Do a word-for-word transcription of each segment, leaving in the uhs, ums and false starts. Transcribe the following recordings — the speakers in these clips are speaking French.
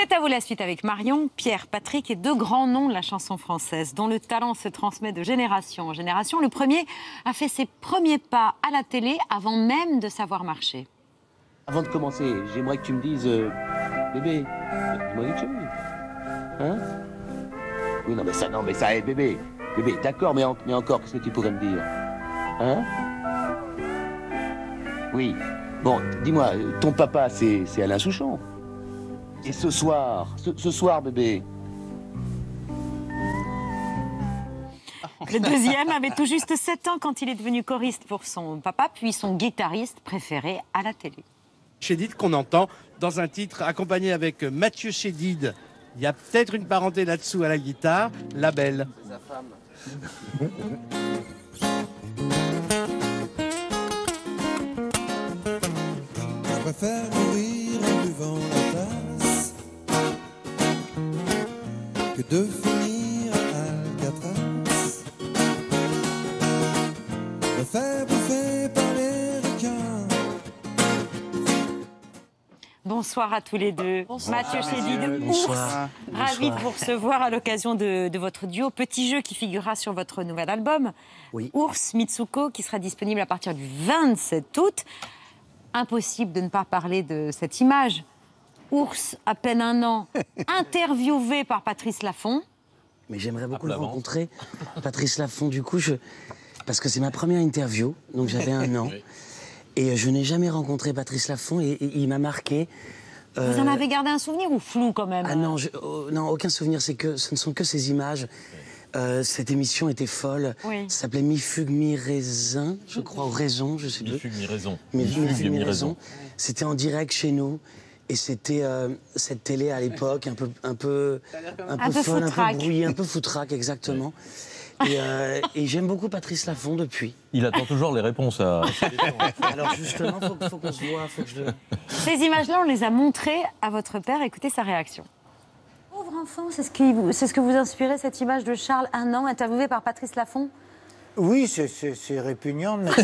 C'est à vous la suite avec Marion, Pierre, Patrick et deux grands noms de la chanson française dont le talent se transmet de génération en génération. Le premier a fait ses premiers pas à la télé avant même de savoir marcher. Avant de commencer, j'aimerais que tu me dises, euh, bébé, dis-moi quelque chose. Hein? Oui, non mais ça, non mais ça, hey, bébé, bébé, d'accord, mais, en, mais encore, qu'est-ce que tu pourrais me dire? Hein? Oui. Bon, dis-moi, ton papa, c'est Alain Souchon. Et ce soir, ce, ce soir, bébé. Le deuxième avait tout juste sept ans quand il est devenu choriste pour son papa, puis son guitariste préféré à la télé. Chédid qu'on entend dans un titre accompagné avec Mathieu Chédid. Il y a peut-être une parenté là-dessous à la guitare, la belle. C'est sa femme. Je préfère mourir en buvant la tasse que de finir à Alcatraz. Je préfère bouffer par les requins. Bonsoir à tous les deux. Bonsoir. Mathieu Chédid, Ours, ravi de vous recevoir à l'occasion de, de votre duo Petit Jeu qui figurera sur votre nouvel album. Oui. Ours, Mitsuko, qui sera disponible à partir du vingt-sept août. Impossible de ne pas parler de cette image. Ours, à peine un an, interviewé par Patrice Laffont. Mais j'aimerais beaucoup le rencontrer, Patrice Laffont, du coup, je... parce que c'est ma première interview, donc j'avais un an. Oui. Et je n'ai jamais rencontré Patrice Laffont et, et il m'a marqué. Euh... Vous en avez gardé un souvenir ou flou quand même? Ah non, je... oh, non, aucun souvenir, c'est que ce ne sont que ces images. Euh, cette émission était folle. Oui. Ça s'appelait Mi Fugue Mi Raison, je crois, ou Raison, je sais plus. Mi Fugue Mi Raison. Mi Fugue Mi Raison. C'était en direct chez nous. Et c'était euh, cette télé à l'époque, un peu, un peu, un peu, un peu folle, foutraque. Un peu brouillée, un peu foutraque, exactement. Oui. Et, euh, et j'aime beaucoup Patrice Laffont depuis. Il attend toujours les réponses à... Alors justement, il faut, faut qu'on se voit, faut que je... Ces images-là, on les a montrées à votre père. Écoutez sa réaction. Pauvre enfant, c'est ce, ce que vous inspirez, cette image de Charles, un an, interviewé par Patrice Laffont? Oui, c'est répugnant de mettre,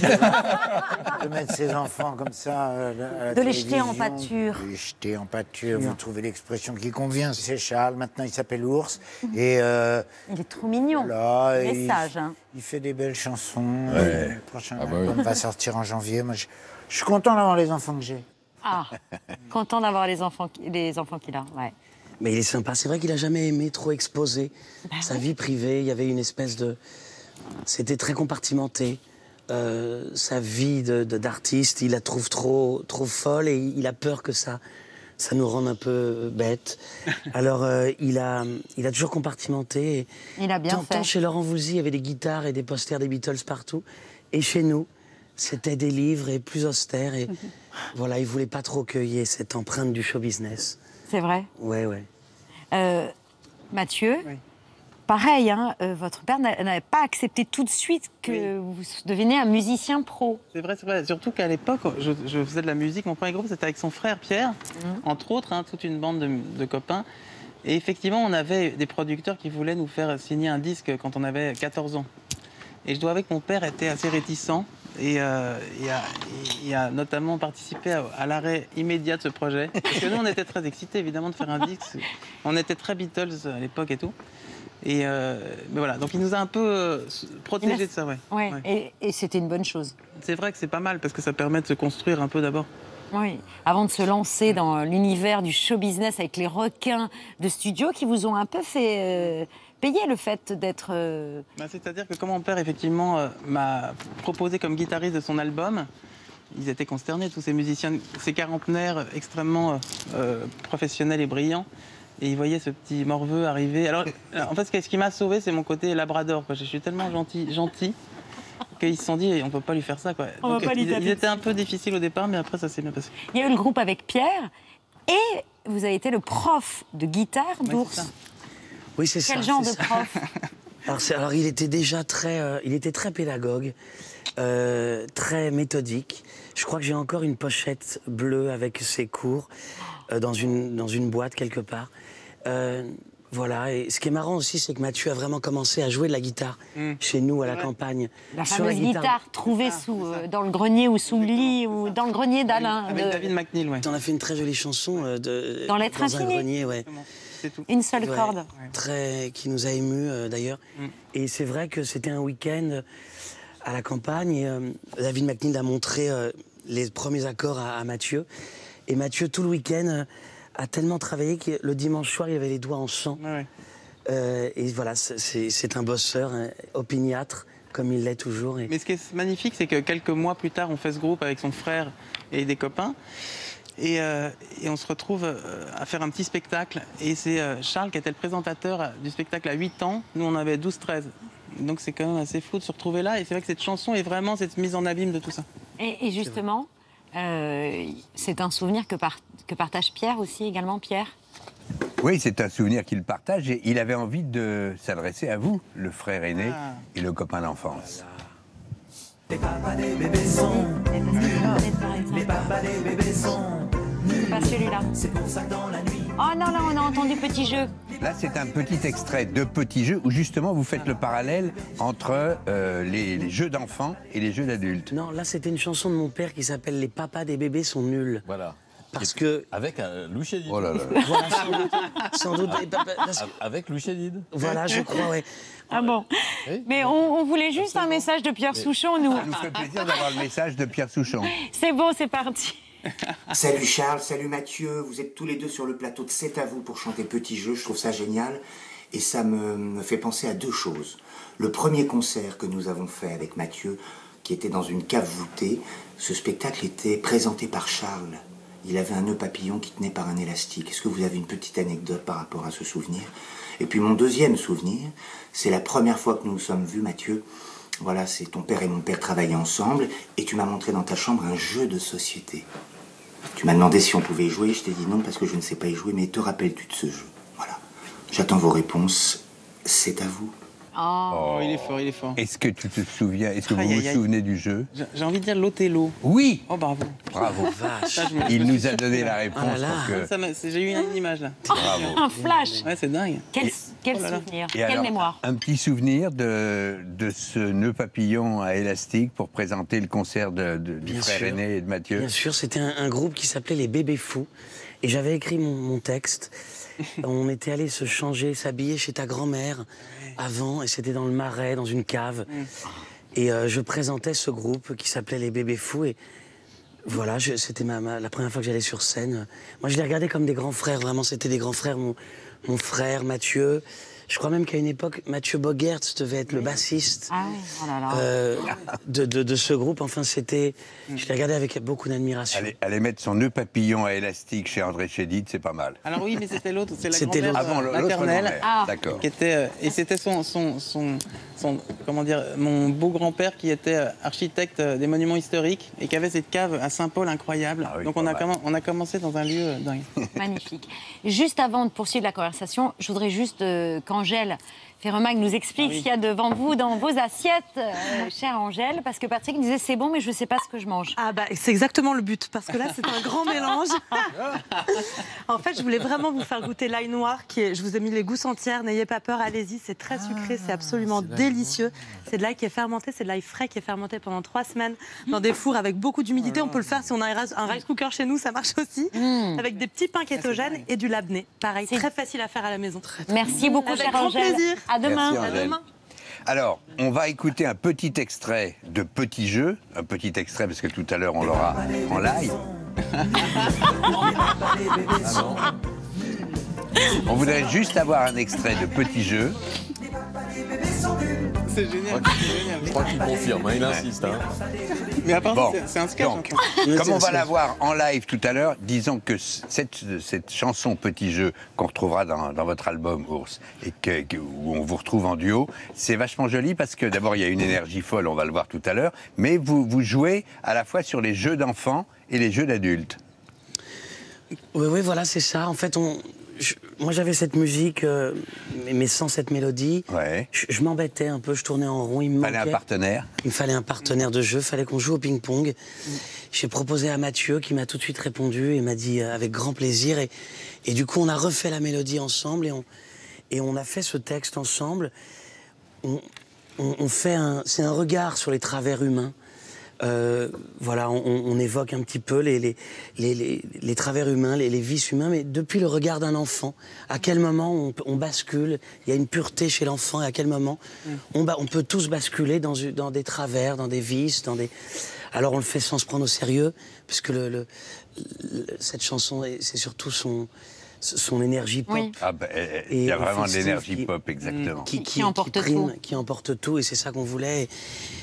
de mettre ses enfants comme ça à la, à la de les jeter en pâture. De les jeter en pâture, non. Vous trouvez l'expression qui convient. C'est Charles, maintenant il s'appelle Ours. Et euh, il est trop mignon, voilà, il est sage. Hein. Il fait des belles chansons. Ouais. Le prochain ah bah oui. va sortir en janvier. Moi, je, je suis content d'avoir les enfants que j'ai. Ah, content d'avoir les enfants, les enfants qu'il a, ouais. Mais il est sympa. C'est vrai qu'il n'a jamais aimé trop exposer bah, sa vie privée. Il y avait une espèce de... C'était très compartimenté. Euh, sa vie d'artiste, il la trouve trop, trop folle et il a peur que ça, ça nous rende un peu bêtes. Alors, euh, il, a, il a toujours compartimenté. Et il a bien tant, fait. Tant chez Laurent Voulzy, il y avait des guitares et des posters des Beatles partout. Et chez nous, c'était des livres et plus austères. Et voilà, il ne voulait pas trop cueillir cette empreinte du show business. C'est vrai? Oui, oui. Euh, Mathieu, oui. Pareil, hein, euh, votre père n'avait pas accepté tout de suite que oui. vous deveniez un musicien pro. C'est vrai, c'est vrai. Surtout qu'à l'époque, je, je faisais de la musique. Mon premier groupe, c'était avec son frère Pierre, mm-hmm. entre autres, hein, toute une bande de, de copains. Et effectivement, on avait des producteurs qui voulaient nous faire signer un disque quand on avait quatorze ans. Et je dois avouer que mon père était assez réticent et, euh, et, a, et a notamment participé à, à l'arrêt immédiat de ce projet. Parce que nous, on était très excités, évidemment, de faire un disque. On était très Beatles à l'époque et tout. Et euh, mais voilà, donc il nous a un peu euh, protégés a... de ça, ouais. ouais, ouais. Et, et c'était une bonne chose. C'est vrai que c'est pas mal, parce que ça permet de se construire un peu d'abord. Oui, avant de se lancer dans l'univers du show business avec les requins de studio qui vous ont un peu fait... Euh... payer le fait d'être... Euh... Bah, c'est-à-dire que quand mon père, effectivement, euh, m'a proposé comme guitariste de son album, ils étaient consternés, tous ces musiciens, ces quarantenaires extrêmement euh, professionnels et brillants. Et ils voyaient ce petit morveux arriver. Alors, en fait, ce qui m'a sauvé, c'est mon côté labrador, quoi. Je suis tellement gentil, gentil qu'ils se sont dit, on ne peut pas lui faire ça, quoi. Donc, ils, ils étaient un peu difficiles au départ, mais après, ça s'est bien passé. Il y a eu le groupe avec Pierre, et vous avez été le prof de guitare d'Ours. Ouais, oui, c'est ça. Quel genre de prof? alors, alors, il était déjà très, euh, il était très pédagogue, euh, très méthodique. Je crois que j'ai encore une pochette bleue avec ses cours euh, dans une dans une boîte quelque part. Euh, Voilà, et ce qui est marrant aussi, c'est que Mathieu a vraiment commencé à jouer de la guitare mmh. chez nous, à la ouais. campagne. La fameuse la guitare, guitare trouvée ah, sous, euh, dans le grenier ou sous le lit, ou dans le grenier d'Alain. Avec de... David McNeil, oui. On a fait une très jolie chanson euh, de, dans l'être infini. Dans un grenier, ouais. C'est tout. Une seule ouais. corde. Ouais. Très, qui nous a émus, euh, d'ailleurs. Mmh. Et c'est vrai que c'était un week-end à la campagne, et euh, David McNeil a montré euh, les premiers accords à, à Mathieu. Et Mathieu, tout le week-end... Euh, a tellement travaillé que le dimanche soir, il avait les doigts en sang. Ah ouais. euh, et voilà, c'est un bosseur, hein, opiniâtre, comme il l'est toujours. Et... Mais ce qui est magnifique, c'est que quelques mois plus tard, on fait ce groupe avec son frère et des copains. Et, euh, et on se retrouve euh, à faire un petit spectacle. Et c'est euh, Charles qui était le présentateur du spectacle à huit ans. Nous, on avait douze treize. Donc c'est quand même assez fou de se retrouver là. Et c'est vrai que cette chanson est vraiment cette mise en abîme de tout ça. Et, et justement... Euh, c'est un souvenir que, par que partage Pierre aussi, également, Pierre. Oui, c'est un souvenir qu'il partage et il avait envie de s'adresser à vous, le frère aîné ah. et le copain d'enfance. Les papas des bébés sont nuls, les papas des bébés sont nuls. C'est pas celui-là. C'est pour ça que dans la nuit... Oh non, là, on a entendu Petit Jeu. Là, c'est un petit extrait de Petit Jeu où, justement, vous faites le parallèle entre euh, les, les jeux d'enfants et les jeux d'adultes. Non, là, c'était une chanson de mon père qui s'appelle « Les papas des bébés sont nuls ». Voilà. Parce que... Avec un Lou Chédid. Oh là là. Voilà, sans doute. Sans doute papas, parce que... Avec Lou Chédid. Voilà, je crois, oui. Ah bon. Oui, mais oui. On, on voulait juste absolument. Un message de Pierre mais... Souchon, nous. Ça nous fait plaisir d'avoir le message de Pierre Souchon. C'est bon, c'est parti. Salut Charles, salut Mathieu, vous êtes tous les deux sur le plateau de C'est à vous pour chanter Petit Jeu, je trouve ça génial et ça me, me fait penser à deux choses. Le premier concert que nous avons fait avec Mathieu, qui était dans une cave voûtée, ce spectacle était présenté par Charles. Il avait un nœud papillon qui tenait par un élastique. Est-ce que vous avez une petite anecdote par rapport à ce souvenir? Et puis mon deuxième souvenir, c'est la première fois que nous nous sommes vus, Mathieu. Voilà, c'est ton père et mon père travaillaient ensemble et tu m'as montré dans ta chambre un jeu de société. Tu m'as demandé si on pouvait y jouer, je t'ai dit non parce que je ne sais pas y jouer, mais te rappelles-tu de ce jeu? Voilà. J'attends vos réponses, c'est à vous. Oh, oh, il est fort, il est fort. Est-ce que tu te souviens, est-ce que ah, vous y vous y souvenez y... du jeu? J'ai envie de dire l'Othello. Oui. Oh, bravo. Bravo. Vache. Il nous a donné la réponse. Ah que... J'ai eu une image, là. Oh, bravo. Un flash. Ouais, c'est dingue. Quel, quel oh là là. souvenir, et quelle alors, mémoire. Un petit souvenir de, de ce nœud papillon à élastique pour présenter le concert de, de, du frère aîné et de Mathieu. Bien sûr, c'était un, un groupe qui s'appelait Les Bébés Fous. Et j'avais écrit mon, mon texte. On était allés se changer, s'habiller chez ta grand-mère avant, et c'était dans le Marais, dans une cave. Et euh, je présentais ce groupe qui s'appelait Les Bébés Fous. Et voilà, c'était ma, ma, la première fois que j'allais sur scène. Moi, je les regardais comme des grands frères, vraiment. C'était des grands frères, mon, mon frère, Mathieu. Je crois même qu'à une époque, Mathieu Bogertz devait être le bassiste ah oui. oh là là. Euh, de, de, de ce groupe. Enfin, c'était... Je l'ai regardé avec beaucoup d'admiration. Allez, allez mettre son nœud papillon à élastique chez André Chédid, c'est pas mal. Alors oui, mais c'était l'autre, c'est la grand-mère avant maternelle. Ah. D'accord. Et c'était son, son, son, son... Comment dire... Mon beau-grand-père qui était architecte des monuments historiques et qui avait cette cave à Saint-Paul incroyable. Ah oui, donc on a, comm, on a commencé dans un lieu dingue. Magnifique. Juste avant de poursuivre la conversation, je voudrais juste... Euh, quand Angèle Ferromag nous explique ah oui. ce qu'il y a devant vous, dans vos assiettes, euh, chère Angèle, parce que Patrick disait c'est bon, mais je ne sais pas ce que je mange. Ah bah c'est exactement le but, parce que là c'est un grand mélange. En fait, je voulais vraiment vous faire goûter l'ail noir, qui est, je vous ai mis les gousses entières, n'ayez pas peur, allez-y, c'est très sucré, c'est absolument délicieux. C'est de l'ail qui est fermenté, c'est de l'ail frais qui est fermenté pendant trois semaines dans des fours avec beaucoup d'humidité. On peut le faire si on a un rice cooker chez nous, ça marche aussi, mmh. avec des petits pains kétogènes et du labné. Pareil, très facile à faire à la maison. Très, très Merci beaucoup, chère Angèle. Avec grand plaisir. À demain. Merci, Angèle. À demain. Alors, on va écouter un petit extrait de Petit Jeu. Un petit extrait, parce que tout à l'heure, on l'aura en live. Ah on voudrait juste avoir un extrait de Petit Jeu. C'est génial. Je crois qu'il confirme, hein, il insiste. Hein. Mais à part bon, c'est un sketch. Donc, comme on va la voir en live tout à l'heure, disons que cette, cette chanson Petit Jeu qu'on retrouvera dans, dans votre album Ours et que, que, où on vous retrouve en duo, c'est vachement joli parce que d'abord il y a une énergie folle, on va le voir tout à l'heure, mais vous, vous jouez à la fois sur les jeux d'enfants et les jeux d'adultes. Oui, oui, voilà, c'est ça. En fait, on... Je, moi, j'avais cette musique, euh, mais sans cette mélodie. Ouais. Je, je m'embêtais un peu, je tournais en rond, il me manquait. Fallait un partenaire. Il me fallait un partenaire de jeu, il fallait qu'on joue au ping-pong. Mm. J'ai proposé à Mathieu, qui m'a tout de suite répondu, et m'a dit euh, avec grand plaisir. Et, et du coup, on a refait la mélodie ensemble, et on, Et on a fait ce texte ensemble. On, on, on fait un... C'est un regard sur les travers humains. Euh, voilà, on, on évoque un petit peu les, les, les, les, les travers humains, les, les vices humains, mais depuis le regard d'un enfant, à quel moment on, on bascule, il y a une pureté chez l'enfant, et à quel moment mmh. on, on peut tous basculer dans, dans des travers, dans des vices, dans des... Alors on le fait sans se prendre au sérieux, puisque le, le, le, cette chanson, c'est surtout son... son énergie pop. Oui. Ah bah, il y a vraiment de l'énergie pop, exactement. Qui, qui, qui, qui emporte qui prime, tout. Qui emporte tout, et c'est ça qu'on voulait.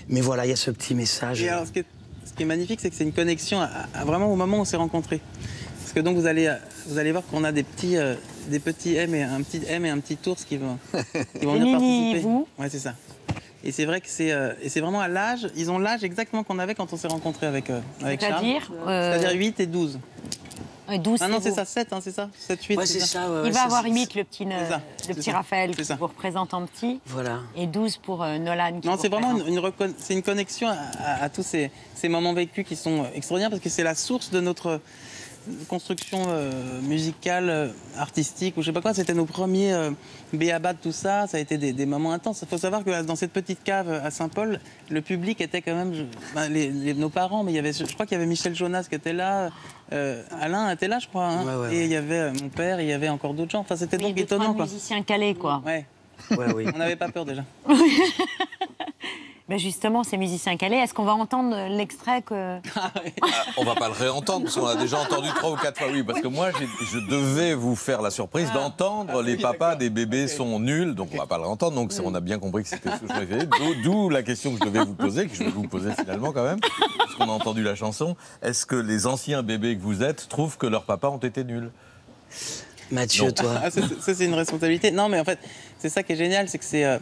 Mais voilà, il y a ce petit message. Et alors, ce, qui est, ce qui est magnifique, c'est que c'est une connexion à, à vraiment au moment où on s'est rencontrés. Parce que donc, vous allez, vous allez voir qu'on a des petits, euh, des petits M et un petit M et un petit ours qui vont, qui vont venir participer. Vous. Ouais, c'est ça. Et c'est vrai que c'est euh, vraiment à l'âge, ils ont l'âge exactement qu'on avait quand on s'est rencontrés avec, euh, avec Charles. Euh... C'est-à-dire huit et douze. Ah non, c'est ça, sept, hein, c'est ça, sept, huit. Ouais, c'est ça. Ça ouais, il va ça, avoir huit, le petit, euh, le petit Raphaël qui vous représente en petit. Voilà. Et douze pour euh, Nolan. Qui non, c'est vraiment une, une, une connexion à, à, à tous ces, ces moments vécus qui sont extraordinaires parce que c'est la source de notre construction euh, musicale, euh, artistique, ou je sais pas quoi. C'était nos premiers euh, béabas de tout ça. Ça a été des, des moments intenses. Il faut savoir que dans cette petite cave à Saint-Paul, le public était quand même je, ben, les, les, nos parents, mais il y avait, je crois qu'il y avait Michel Jonas qui était là. Euh, Alain était là, je crois. Hein. Ouais, ouais, ouais. Et il y avait mon père, il y avait encore d'autres gens. Enfin, c'était oui, donc étonnant. Quoi. Musiciens calés, quoi. Ouais. Ouais, oui. On n'avait pas peur déjà. Ben justement, ces musiciens calés, est-ce qu'on va entendre l'extrait que... Ah oui. Ah, on va pas le réentendre, parce qu'on l'a déjà entendu trois ou quatre fois, oui, parce que moi, je devais vous faire la surprise ah. d'entendre ah, oui, les papas des bébés okay. sont nuls, donc okay. on va pas le réentendre, donc on a bien compris que c'était ce que d'où la question que je devais vous poser, que je vais vous poser finalement quand même, puisqu'on a entendu la chanson, est-ce que les anciens bébés que vous êtes trouvent que leurs papas ont été nuls ? Mathieu, non. Toi... Ah, ça, ça c'est une responsabilité. Non, mais en fait, c'est ça qui est génial, c'est que c'est... Euh...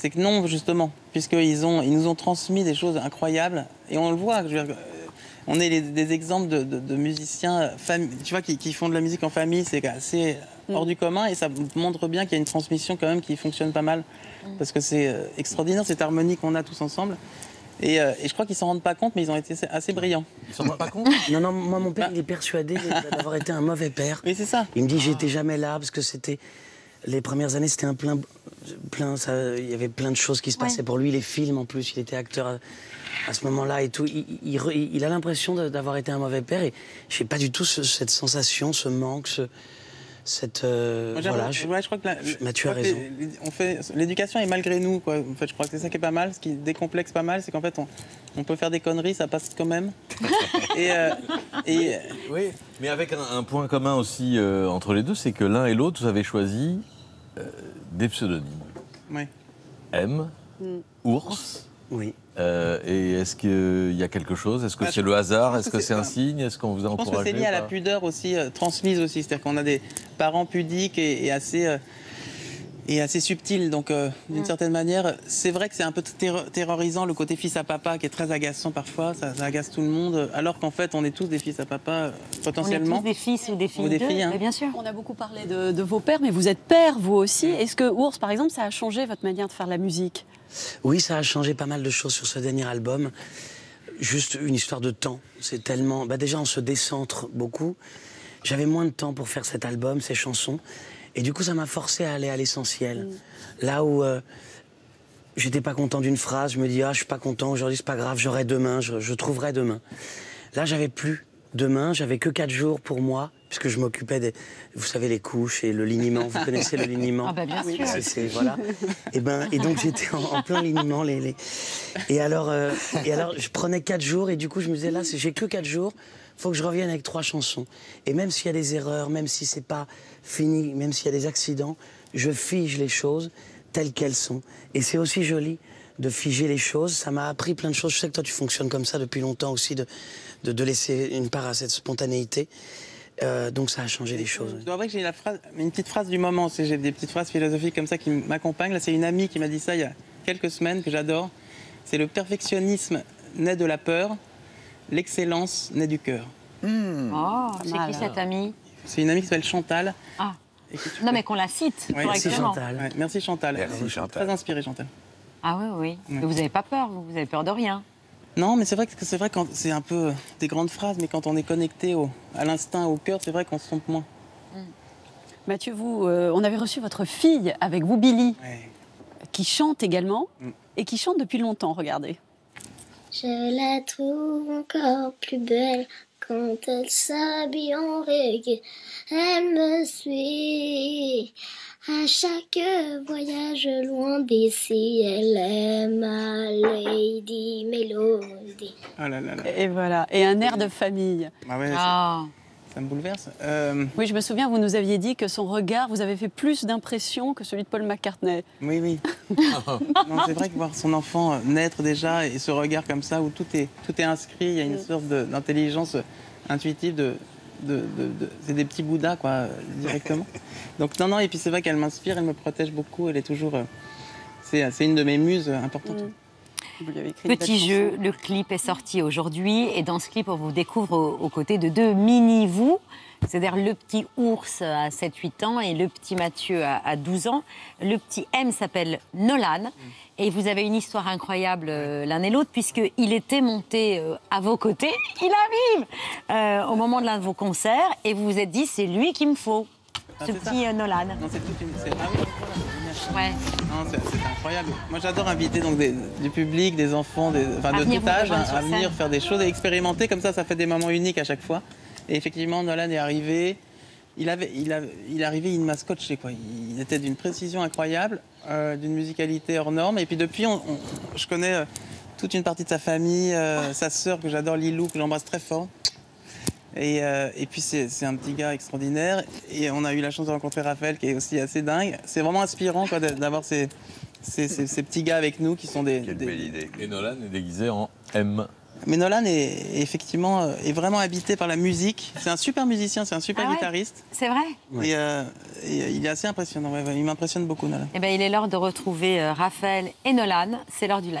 C'est que non, justement, puisqu'ils ont, ils nous ont transmis des choses incroyables. Et on le voit, je veux dire, on est les, des exemples de, de, de musiciens tu vois, qui, qui font de la musique en famille, c'est assez mmh. hors du commun. Et ça montre bien qu'il y a une transmission quand même qui fonctionne pas mal. Mmh. Parce que c'est extraordinaire, cette harmonie qu'on a tous ensemble. Et, euh, et je crois qu'ils s'en rendent pas compte, mais ils ont été assez brillants. Ils s'en rendent pas compte ? Non, non, moi, mon père, bah. il est persuadé d'avoir été un mauvais père. Oui, c'est ça. Il me dit, j'étais jamais là, parce que c'était... Les premières années, c'était un plein... plein ça, il y avait plein de choses qui se passaient ouais. pour lui. Les films, en plus, il était acteur à, à ce moment-là et tout. Il, il, il, il a l'impression d'avoir été un mauvais père. Et je n'ai pas du tout ce, cette sensation, ce manque, ce, cette... Euh, Moi, voilà, je, ouais, je crois que... La, Mathieu a raison. L'éducation est malgré nous, quoi. En fait, je crois que c'est ça qui est pas mal. Ce qui décomplexe pas mal, c'est qu'en fait, on, on peut faire des conneries, ça passe quand même. et... Euh, et oui. Mais avec un, un point commun aussi euh, entre les deux, c'est que l'un et l'autre, vous avez choisi euh, des pseudonymes. Oui. M, mm. Ours. Oui. Euh, et est-ce qu'il euh, y a quelque chose? Est-ce que bah, c'est le hasard? Est-ce que c'est un signe? Est-ce qu'on vous a encouragé? Je pense que c'est lié à la pudeur aussi, euh, transmise aussi. C'est-à-dire qu'on a des parents pudiques et, et assez... Euh, Et assez subtil, donc euh, d'une mmh. certaine manière, c'est vrai que c'est un peu terrorisant le côté fils à papa qui est très agaçant parfois, ça, ça agace tout le monde, alors qu'en fait on est tous des fils à papa euh, potentiellement. On est tous des fils ou des filles, ou des filles hein. Mais bien sûr. On a beaucoup parlé de, de vos pères, mais vous êtes père vous aussi. Est-ce que Ours, par exemple, ça a changé votre manière de faire de la musique? Oui, ça a changé pas mal de choses sur ce dernier album. Juste une histoire de temps, c'est tellement... Bah, déjà on se décentre beaucoup, j'avais moins de temps pour faire cet album, ces chansons. Et du coup, ça m'a forcé à aller à l'essentiel. Mmh. Là où euh, j'étais pas content d'une phrase, je me dis « Ah, je suis pas content, aujourd'hui, c'est pas grave, j'aurai demain, je, je trouverai demain. » Là, j'avais plus demain, j'avais que quatre jours pour moi, puisque je m'occupais des... Vous savez, les couches et le liniment, vous connaissez le liniment. Ah bah bien sûr. C est, c est, voilà. et, ben, et donc, j'étais en, en plein liniment. Les, les... Et, alors, euh, et alors, je prenais quatre jours, et du coup, je me disais « Là, j'ai que quatre jours. » Faut que je revienne avec trois chansons. Et même s'il y a des erreurs, même si c'est pas fini, même s'il y a des accidents, je fige les choses telles qu'elles sont. Et c'est aussi joli de figer les choses. Ça m'a appris plein de choses. Je sais que toi, tu fonctionnes comme ça depuis longtemps aussi, de, de, de laisser une part à cette spontanéité. Euh, donc ça a changé les choses. Je dois avouer que j'ai une petite phrase du moment. J'ai des petites phrases philosophiques comme ça qui m'accompagnent. C'est une amie qui m'a dit ça il y a quelques semaines, que j'adore. C'est « Le perfectionnisme naît de la peur. L'excellence naît du cœur. Mmh. Oh, c'est qui cette amie? C'est une amie qui s'appelle Chantal. Ah. Et qui, non, mais qu'on la cite. Ouais. Merci Chantal. Ouais. Merci Chantal. Merci Chantal. Très inspirée Chantal. Ah oui, oui. Ouais. Vous n'avez pas peur, vous n'avez peur de rien. Non, mais c'est vrai que c'est vrai quand c'est un peu des grandes phrases, mais quand on est connecté au, à l'instinct, au cœur, c'est vrai qu'on se trompe moins. Mmh. Mathieu, vous, euh, on avait reçu votre fille avec vous, Billy, ouais. qui chante également mm. et qui chante depuis longtemps, regardez. Je la trouve encore plus belle quand elle s'habille en reggae. Elle me suit à chaque voyage loin d'ici. Elle est ma Lady Melody. Oh là là là. Et voilà, et un air de famille. Ah ouais, ah. Ça, ça me bouleverse. Euh... Oui, je me souviens, vous nous aviez dit que son regard vous avait fait plus d'impression que celui de Paul McCartney. Oui, oui. C'est vrai que voir son enfant naître déjà et ce regard comme ça où tout est, tout est inscrit, il y a une sorte d'intelligence intuitive de... De, de, de, c'est des petits Bouddhas, quoi, directement. Donc, non, non, et puis c'est vrai qu'elle m'inspire, elle me protège beaucoup, elle est toujours... Euh, c'est une de mes muses importantes. Mmh. Petit jeu, le clip est sorti aujourd'hui, et dans ce clip, on vous découvre aux, aux côtés de deux mini-vous, c'est-à-dire le petit ours à sept huit ans et le petit Mathieu à, à douze ans. Le petit M s'appelle Nolan, mmh. et vous avez une histoire incroyable euh, l'un et l'autre, puisqu'il était monté euh, à vos côtés, il arrive euh, au moment de l'un de vos concerts, et vous vous êtes dit, c'est lui qu'il me faut, ah, ce petit euh, Nolan. Non, c'est toute une... Ouais. C'est incroyable. Moi, j'adore inviter donc des, du public, des enfants, des, enfin, de tout âge, hein, à venir faire des choses et expérimenter. Comme ça, ça fait des moments uniques à chaque fois. Et effectivement, Nolan est arrivé. Il avait, il avait, il est arrivé, il m'a scotché, quoi. Il était d'une précision incroyable, euh, d'une musicalité hors norme. Et puis depuis, on, on, je connais euh, toute une partie de sa famille, euh, ouais. sa sœur que j'adore, Lilou, que j'embrasse très fort. Et, euh, et puis c'est un petit gars extraordinaire et on a eu la chance de rencontrer Raphaël qui est aussi assez dingue. C'est vraiment inspirant d'avoir ces, ces, ces, ces petits gars avec nous qui sont des... Quelle des... belle idée. Et Nolan est déguisé en M. Mais Nolan est effectivement est vraiment habité par la musique. C'est un super musicien, c'est un super ah ouais guitariste. C'est vrai. Et, euh, et il est assez impressionnant, il m'impressionne beaucoup Nolan. Et ben, il est l'heure de retrouver Raphaël et Nolan, c'est l'heure du live.